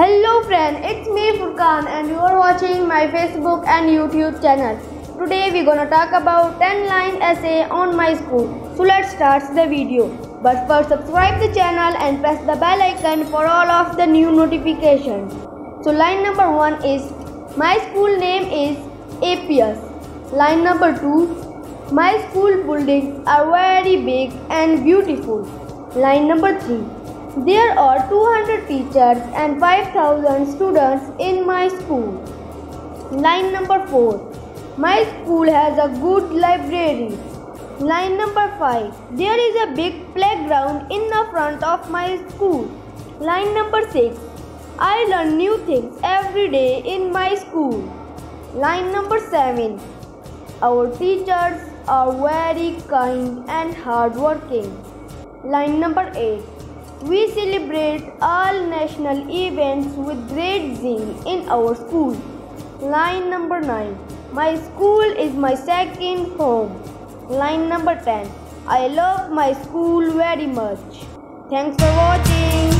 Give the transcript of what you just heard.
Hello friend, it's me Furkan and you are watching my Facebook and YouTube channel. Today we gonna talk about 10-line essay on my school. So let's start the video. But first subscribe the channel and press the bell icon for all of the new notifications. So line number 1 is my school name is APS. Line number 2, my school buildings are very big and beautiful. Line number 3, there are 200 teachers and 5,000 students in my school. Line number 4. My school has a good library. Line number 5. There is a big playground in the front of my school. Line number 6. I learn new things every day in my school. Line number 7. Our teachers are very kind and hardworking. Line number 8. We celebrate all national events with great zeal in our school. Line number 9. My school is my second home. Line number 10. I love my school very much. Thanks for watching.